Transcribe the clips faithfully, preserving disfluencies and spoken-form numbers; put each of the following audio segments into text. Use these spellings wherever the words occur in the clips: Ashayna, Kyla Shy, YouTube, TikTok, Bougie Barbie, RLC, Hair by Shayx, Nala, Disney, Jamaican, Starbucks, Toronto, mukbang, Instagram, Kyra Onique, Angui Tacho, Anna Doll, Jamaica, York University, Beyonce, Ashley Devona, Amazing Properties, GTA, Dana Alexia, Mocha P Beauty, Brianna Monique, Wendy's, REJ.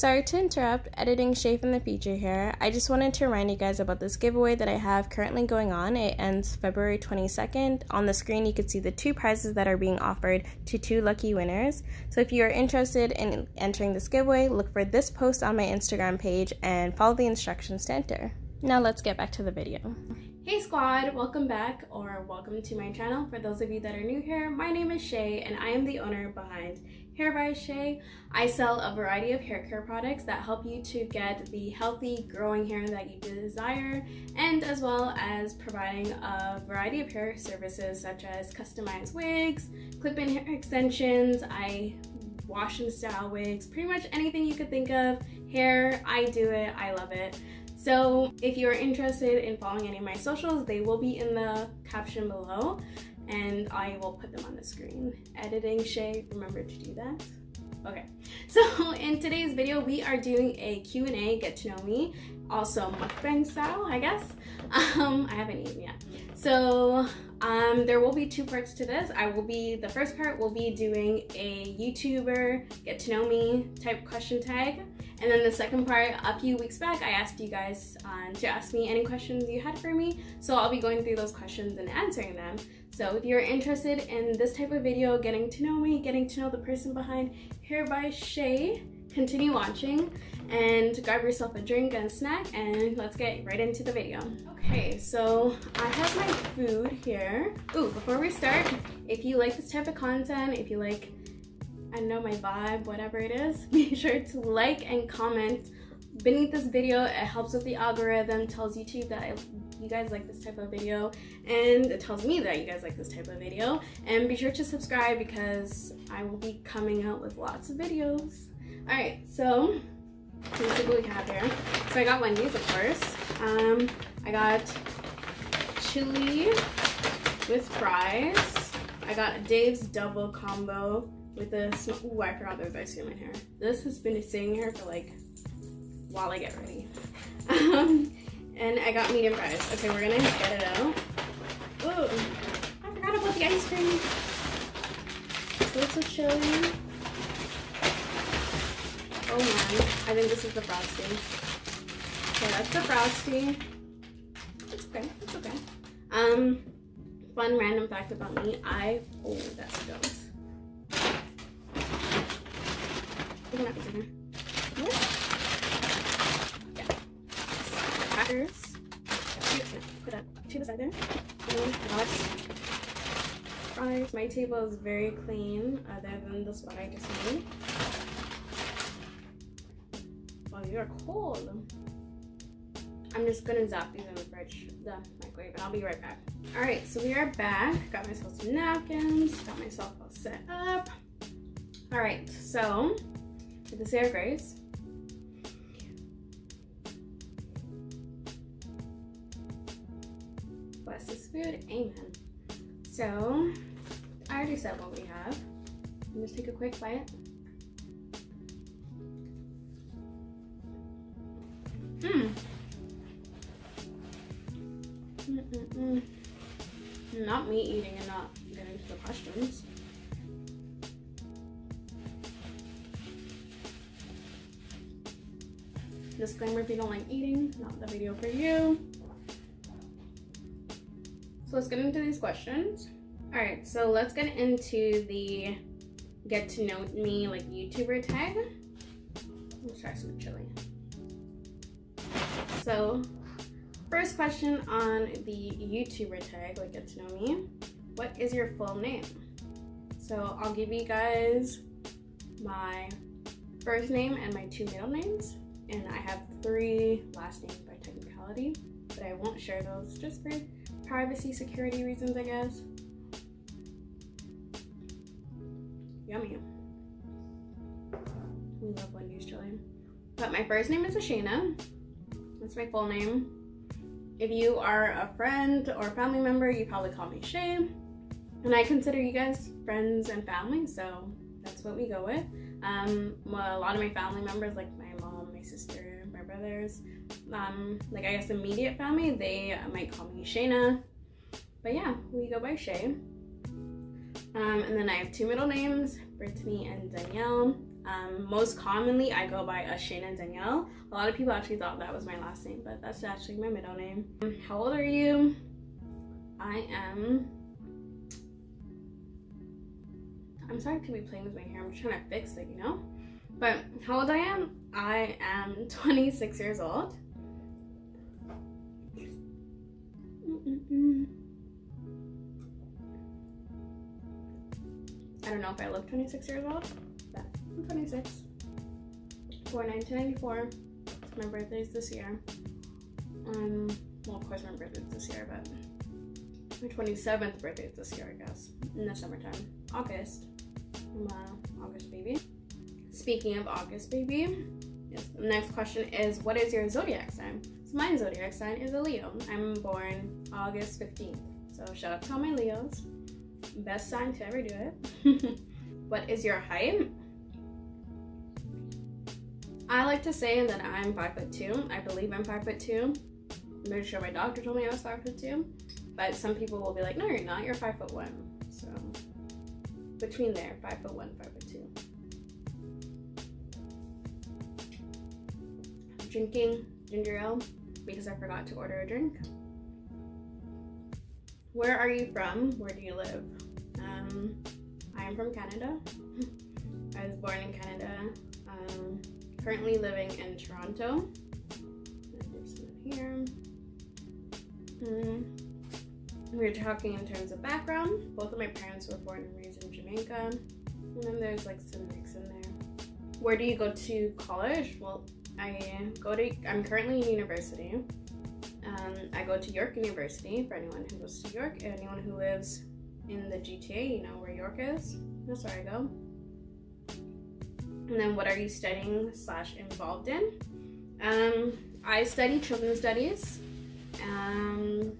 Sorry to interrupt, editing Shape in the Future here. I just wanted to remind you guys about this giveaway that I have currently going on. It ends February twenty-second. On the screen you can see the two prizes that are being offered to two lucky winners. So if you are interested in entering this giveaway, look for this post on my Instagram page and follow the instructions to enter. Now let's get back to the video. Hey squad, welcome back or welcome to my channel. For those of you that are new here, my name is Shay and I am the owner behind Hair by Shayx. I sell a variety of hair care products that help you to get the healthy, growing hair that you desire, and as well as providing a variety of hair services such as customized wigs, clip-in hair extensions, I wash and style wigs, pretty much anything you could think of. Hair, I do it, I love it. So if you're interested in following any of my socials, they will be in the caption below, and I will put them on the screen. Editing Shay, remember to do that. Okay, so in today's video, we are doing a Q and A, get to know me, also mukbang style, I guess. Um, I haven't eaten yet. So um, there will be two parts to this. I will be, the first part will be doing a YouTuber, get to know me type question tag. And then the second part, a few weeks back, I asked you guys um, to ask me any questions you had for me. So I'll be going through those questions and answering them. So if you're interested in this type of video, getting to know me, getting to know the person behind Hair by Shayx, continue watching and grab yourself a drink and a snack, and let's get right into the video. Okay, so I have my food here. Ooh, before we start, if you like this type of content, if you like, I don't know, my vibe, whatever it is, be sure to like and comment beneath this video. It helps with the algorithm, tells YouTube that I, you guys like this type of video, and it tells me that you guys like this type of video. And be sure to subscribe because I will be coming out with lots of videos. All right, so let's see what we have here. So I got Wendy's, of course. Um, I got chili with fries. I got Dave's double combo with the sm- ooh, I forgot there was ice cream in here. This has been sitting here for like while I get ready. Um, and I got medium fries. Okay, we're gonna get it out. Ooh, I forgot about the ice cream. So it's a chili. Oh man, I think this is the frosty. Okay, that's the frosty. It's okay, it's okay. Um, fun random fact about me, I, oh, that's gross. Yeah. Crackers. Put that to the side there. Fries. My table is very clean, other than the spot I just made. Wow, you are cold. I'm just gonna zap these in the fridge, the microwave, and I'll be right back. All right, so we are back. Got myself some napkins. Got myself all set up. All right, so. With the hair grace. Bless this food, amen. So, I already said what we have. I'm just take a quick bite. Hmm. Mm-mm-mm. Not me eating and not getting to the questions. Disclaimer, if you don't like eating, not the video for you. So let's get into these questions. All right, so let's get into the get to know me like YouTuber tag. Let's try some chili. So first question on the YouTuber tag, like get to know me. What is your full name? So I'll give you guys my first name and my two middle names. And I have three last names by technicality, but I won't share those just for privacy security reasons, I guess. Yummy. We love Wendy's chili. But my first name is Ashayna. That's my full name. If you are a friend or family member, you probably call me Shay. And I consider you guys friends and family, so that's what we go with. Um, well, a lot of my family members, like my my sister, my brothers, um, like I guess immediate family, they might call me Shayna, but yeah, we go by Shay. Um, and then I have two middle names, Brittany and Danielle. Um, most commonly, I go by Ashayna Danielle. A lot of people actually thought that was my last name, but that's actually my middle name. How old are you? I am... I'm sorry to be playing with my hair. I'm just trying to fix it, you know? But how old I am? I am twenty-six years old. Mm-mm-mm. I don't know if I look twenty-six years old, but I'm twenty-six. Born nineteen ninety-four. My birthday's this year. Um, well, of course my birthday's this year, but my twenty-seventh birthday's this year, I guess, in the summertime. August. I'm a August baby. Speaking of August baby, yes, the next question is, what is your zodiac sign? So my zodiac sign is a Leo. I'm born August fifteenth. So shout out to all my Leos. Best sign to ever do it. What is your height? I like to say that I'm five foot two. I believe I'm five foot two. I'm pretty sure my doctor told me I was five foot two. But some people will be like, no, you're not. You're five foot one. So between there, five foot one, five foot two. I'm drinking ginger ale because I forgot to order a drink. Where are you from? Where do you live? Um, I am from Canada. I was born in Canada. Um, currently living in Toronto. There's some here. Mm. We were talking in terms of background. Both of my parents were born and raised in Jamaica. And then there's like some mix in there. Where do you go to college? Well, I go to, I'm currently in university. Um, I go to York University, for anyone who goes to York, anyone who lives in the G T A, you know where York is, that's where I go. And then what are you studying slash involved in? Um, I study children's studies. Um,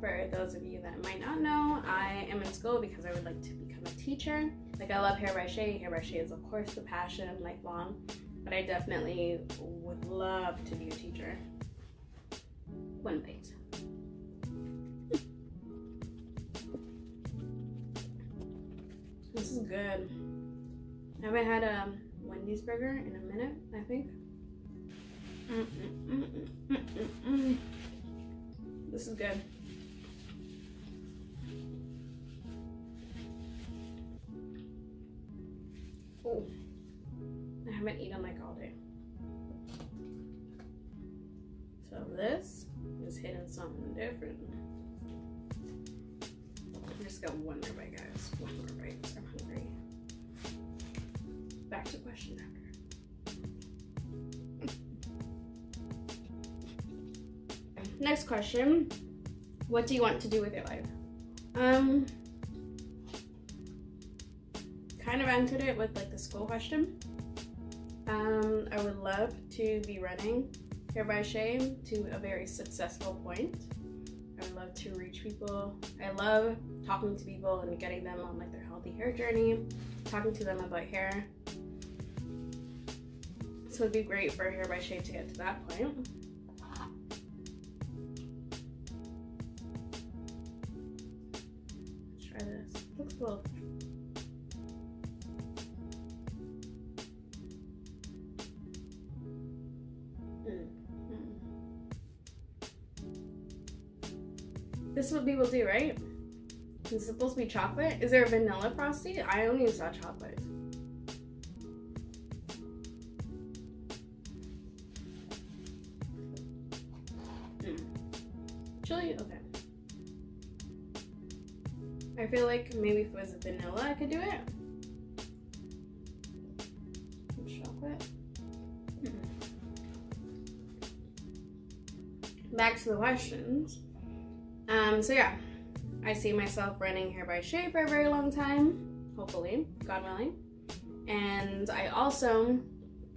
for those of you that might not know, I am in school because I would like to become a teacher. Like, I love Hair by Shayx. Hair by Shayx is, of course, the passion lifelong, but I definitely would love to be a teacher. One bite. This is good. I haven't had a Wendy's burger in a minute, I think. Mm -mm -mm -mm -mm -mm -mm. This is good. Oh, I haven't eaten like all day. So this is hitting something different. I just got one more bite, guys. One more bite, because I'm hungry. Back to question after. Next question. What do you want to do with your life? Um, kind of answered it with like the school question. Um, I would love to be running Hair by Shayx to a very successful point. I love to reach people. I love talking to people and getting them on like their healthy hair journey, talking to them about hair. So it'd be great for Hair by Shayx to get to that point. Let's try this. Looks cool. This is what people do, right? Is it supposed to be chocolate? Is there a vanilla frosty? I only saw chocolate. Mm. Chili? Okay. I feel like maybe if it was vanilla, I could do it. Chocolate. Mm-mm. Back to the questions. Um, so yeah, I see myself running Hair by Shayx for a very long time, hopefully, God willing. And I also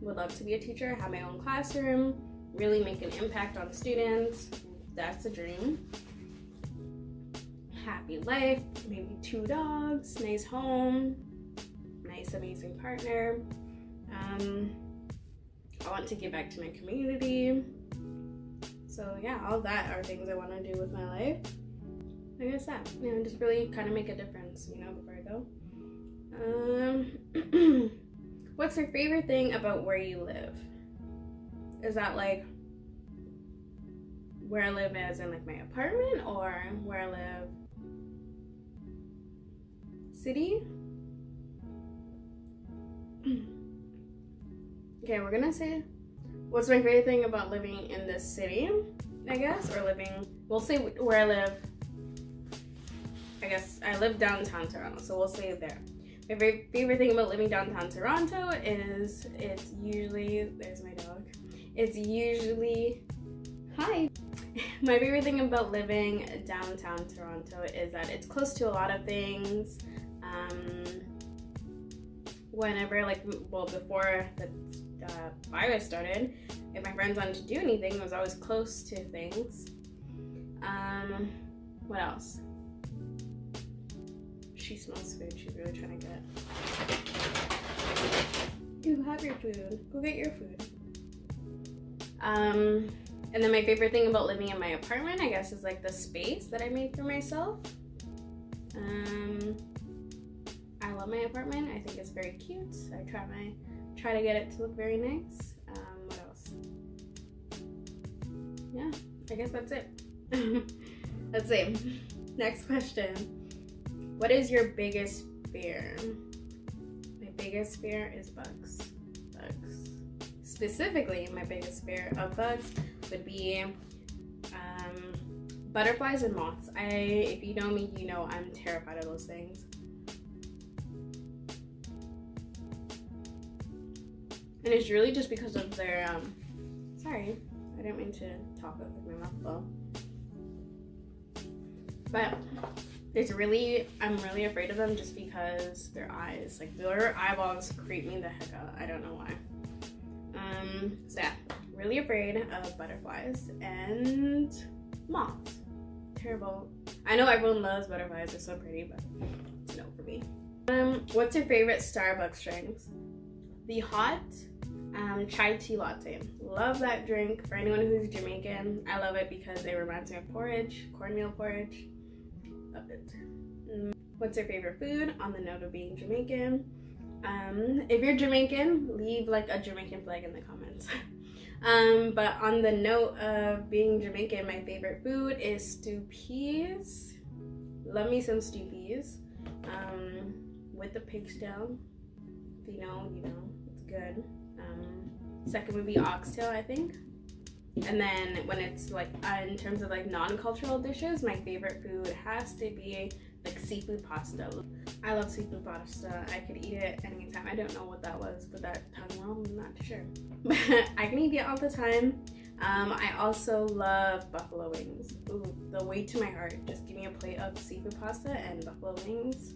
would love to be a teacher, have my own classroom, really make an impact on students. That's a dream. Happy life, maybe two dogs, nice home, nice amazing partner. Um, I want to give back to my community. So yeah, all that are things I want to do with my life. I guess that, you know, just really kind of make a difference, you know, before I go. Um, What's your favorite thing about where you live? Is that like where I live as in like my apartment or where I live? City? Okay, we're gonna say what's my favorite thing about living in this city, I guess, or living, we'll say where I live. I guess I live downtown Toronto, so we'll say it there. My very favorite thing about living downtown Toronto is it's usually, there's my dog, it's usually, hi. My favorite thing about living downtown Toronto is that it's close to a lot of things. Um, whenever, like, well, before the uh, virus started, if my friends wanted to do anything, it was always close to things. Um, what else? She smells food, she's really trying to get it. You have your food, go get your food. Um, and then my favorite thing about living in my apartment, I guess, is like the space that I made for myself. Um, I love my apartment, I think it's very cute. I try my, try to get it to look very nice. Um, what else? Yeah, I guess that's it. That's it. Next question. What is your biggest fear? My biggest fear is bugs. Bugs. Specifically, my biggest fear of bugs would be um, butterflies and moths. I, if you know me, you know I'm terrified of those things. And it's really just because of their, um, sorry, I didn't mean to talk with my mouth full. But it's really, I'm really afraid of them just because their eyes, like their eyeballs creep me the heck out. I don't know why. Um, so yeah, really afraid of butterflies and moths. Terrible. I know everyone loves butterflies, they're so pretty, but it's a no for me. Um, what's your favorite Starbucks drinks? The hot um, chai tea latte. Love that drink. For anyone who's Jamaican, I love it because it reminds me of porridge, cornmeal porridge. Love it. What's your favorite food? On the note of being Jamaican, um, if you're Jamaican, leave like a Jamaican flag in the comments. um, but on the note of being Jamaican, my favorite food is stew peas. Love me some stew peas um, with the pig's tail. If you know, you know, it's good. Um, second would be oxtail, I think. And then when it's like uh, in terms of like non-cultural dishes, my favorite food has to be like seafood pasta. I love seafood pasta. I could eat it anytime. I don't know what that was, but that tongue roll, I'm not sure. But I can eat it all the time. Um, I also love buffalo wings. Ooh, the way to my heart. Just give me a plate of seafood pasta and buffalo wings,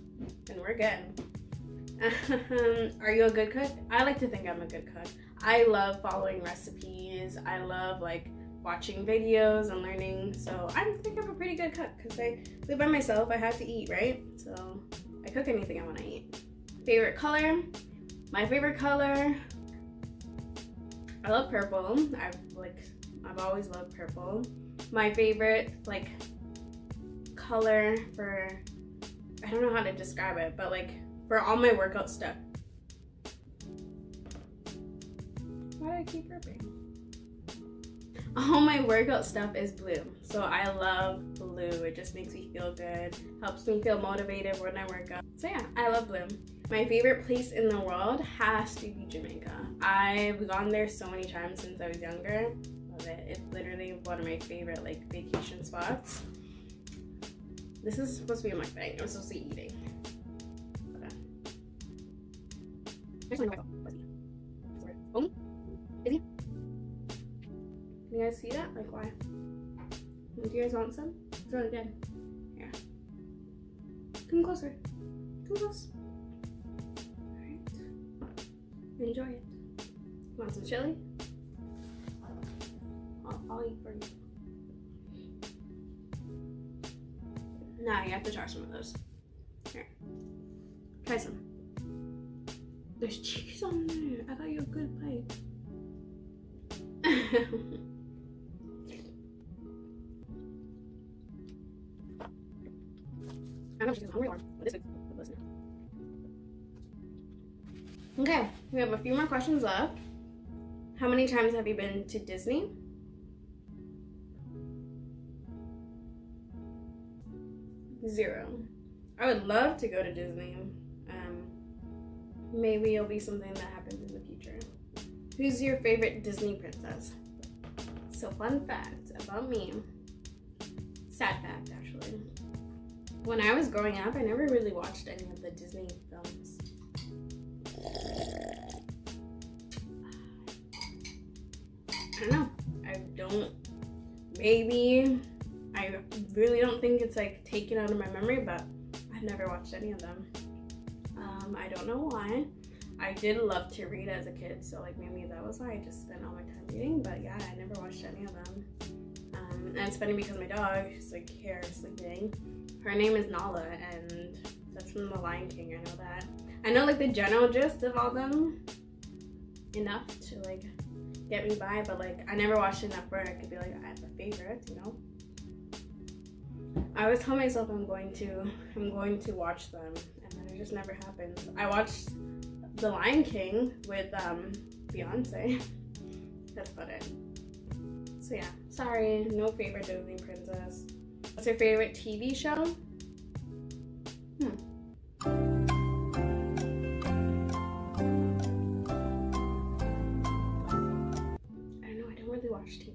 and we're good. Are you a good cook? I like to think I'm a good cook. I love following recipes. I love like watching videos and learning. So I think I'm a pretty good cook because I live by myself. I have to eat, right? So I cook anything I want to eat. Favorite color? My favorite color. I love purple. I've like I've always loved purple. My favorite like color for, I don't know how to describe it, but like for all my workout stuff. Why do I keep ripping? All my workout stuff is blue. So I love blue. It just makes me feel good. Helps me feel motivated when I work out. So yeah, I love blue. My favorite place in the world has to be Jamaica. I've gone there so many times since I was younger. Love it. It's literally one of my favorite like vacation spots. This is supposed to be a mukbang. I'm supposed to be eating. Okay. Busy? Can you guys see that? Like, why? Do you guys want some? It's really good. Yeah. Come closer. Come close. Alright. Enjoy it. You want some chili? I'll, I'll eat for you. Nah, you have to try some of those. Here. Try some. There's cheese on there. I got you a good bite. I don't know if she's hungry or this is listening. Okay, we have a few more questions left. How many times have you been to Disney? Zero. I would love to go to Disney. Um, maybe it'll be something that happens in the future. Who's your favorite Disney princess? So fun fact about me. Sad fact, actually. When I was growing up, I never really watched any of the Disney films. I don't know. I don't, maybe, I really don't think it's like taken out of my memory, but I've never watched any of them. Um, I don't know why. I did love to read as a kid, so like maybe that was why I just spent all my time reading, but yeah, I never watched any of them. Um, and it's funny because my dog, she's like here sleeping. Her name is Nala, and that's from The Lion King, I know that. I know like the general gist of all them enough to like get me by, but like I never watched enough where I could be like I have a favorite, you know. I always tell myself I'm going to I'm going to watch them, and then it just never happens. I watched The Lion King with um, Beyonce. That's about it. So yeah, sorry, no favorite Disney princess. What's your favorite T V show? Hmm. I don't know, I don't really watch T V.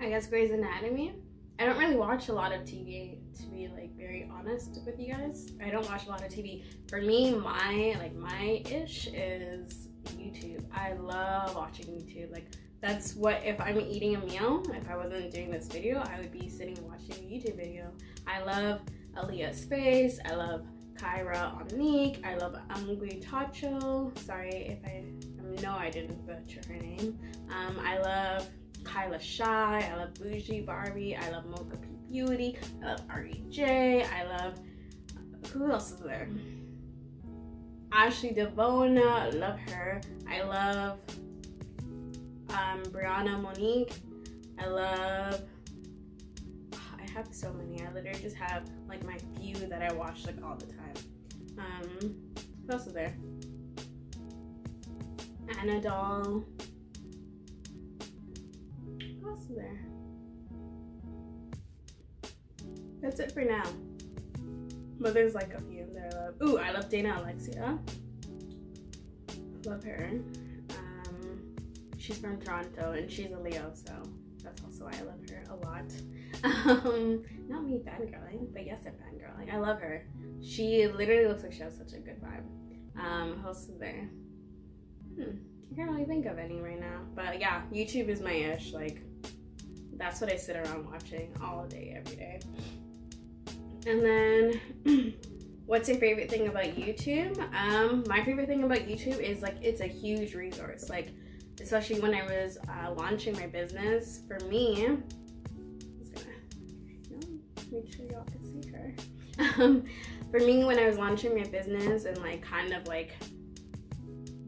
I guess Grey's Anatomy. I don't really watch a lot of T V, to be like very honest with you guys. I don't watch a lot of T V. For me, my like my ish is YouTube. I love watching YouTube. Like that's what, if I'm eating a meal, if I wasn't doing this video, I would be sitting watching a YouTube video. I love Aaliyah's face. I love Kyra Onique. I love Angui Tacho. Sorry if I, I know I didn't butcher her name. Um, I love Kyla Shy, I love Bougie Barbie, I love Mocha P Beauty, I love R E J, I love, who else is there? Ashley Devona, I love her. I love um, Brianna Monique, I love, oh, I have so many, I literally just have like my few that I watch like all the time. Um, who else is there? Anna Doll. There. That's it for now. But there's like a few that I love. Ooh, I love Dana Alexia. Love her. Um, she's from Toronto and she's a Leo, so that's also why I love her a lot. Um, not me fangirling, but yes, I'm fangirling. I love her. She literally looks like she has such a good vibe. Um, who else is there? Hmm, I can't really think of any right now. But yeah, YouTube is my ish. Like, that's what I sit around watching all day, every day. And then, what's your favorite thing about YouTube? Um, my favorite thing about YouTube is like, it's a huge resource. Like, especially when I was uh, launching my business, for me, I'm just gonna, you know, make sure y'all can see her. Um, for me, when I was launching my business and like, kind of like,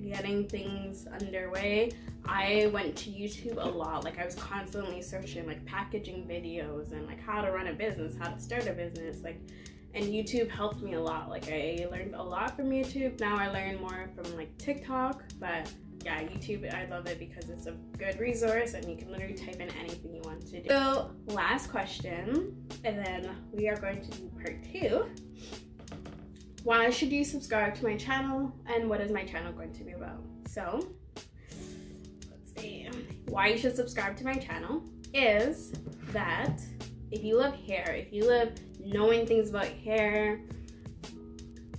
getting things underway, I went to YouTube a lot. Like I was constantly searching like packaging videos and like how to run a business, how to start a business, like, and YouTube helped me a lot. Like I learned a lot from YouTube. Now I learn more from like TikTok, but yeah, YouTube, I love it because it's a good resource and you can literally type in anything you want to do. So last question, and then we are going to do part two. Why should you subscribe to my channel and what is my channel going to be about? So, let's see. Why you should subscribe to my channel is that if you love hair, if you love knowing things about hair,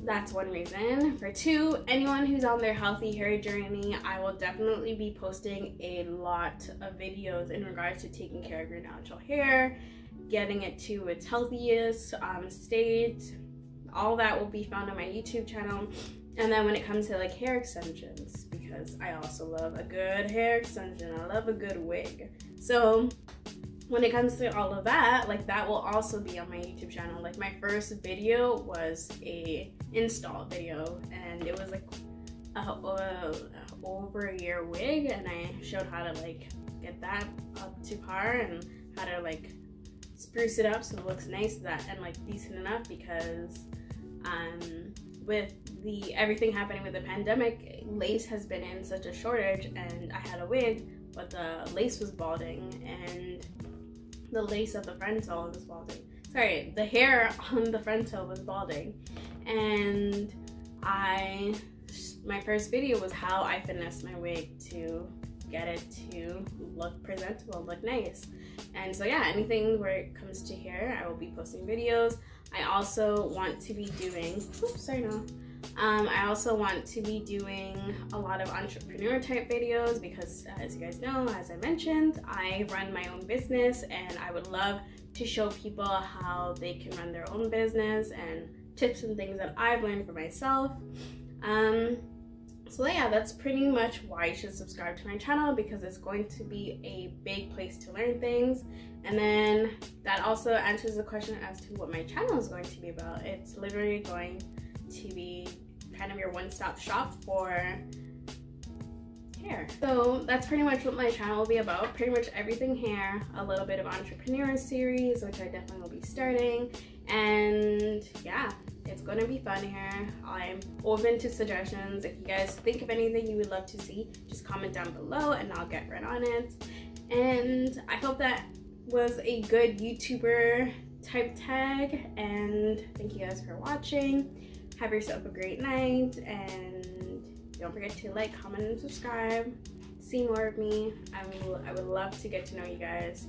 that's one reason. For two, anyone who's on their healthy hair journey, I will definitely be posting a lot of videos in regards to taking care of your natural hair, getting it to its healthiest um, state. All that will be found on my YouTube channel. And then when it comes to like hair extensions, because I also love a good hair extension, I love a good wig. So when it comes to all of that, like that will also be on my YouTube channel. Like my first video was a install video and it was like a, a, a over a year wig, and I showed how to like get that up to par and how to like spruce it up so it looks nice, that and like decent enough, because um, with the everything happening with the pandemic, lace has been in such a shortage, and I had a wig, but the lace was balding, and the lace of the frontal was balding. Sorry, the hair on the frontal was balding, and I, my first video was how I finessed my wig to get it to look presentable, look nice. And so yeah, anything where it comes to hair, I will be posting videos. I also want to be doing, oops, sorry, no. Um, I also want to be doing a lot of entrepreneur type videos because uh, as you guys know, as I mentioned, I run my own business, and I would love to show people how they can run their own business and tips and things that I've learned for myself. Um, so yeah, that's pretty much why you should subscribe to my channel, because it's going to be a big place to learn things. And then that also answers the question as to what my channel is going to be about. It's literally going to be kind of your one-stop shop for hair. So that's pretty much what my channel will be about. Pretty much everything hair, a little bit of entrepreneur series, which I definitely will be starting. And yeah, it's gonna be fun here. I'm open to suggestions. If you guys think of anything you would love to see, just comment down below and I'll get right on it. And I hope that was a good YouTuber type tag, and thank you guys for watching. Have yourself a great night, and don't forget to like, comment, and subscribe. See more of me. I will I would love to get to know you guys.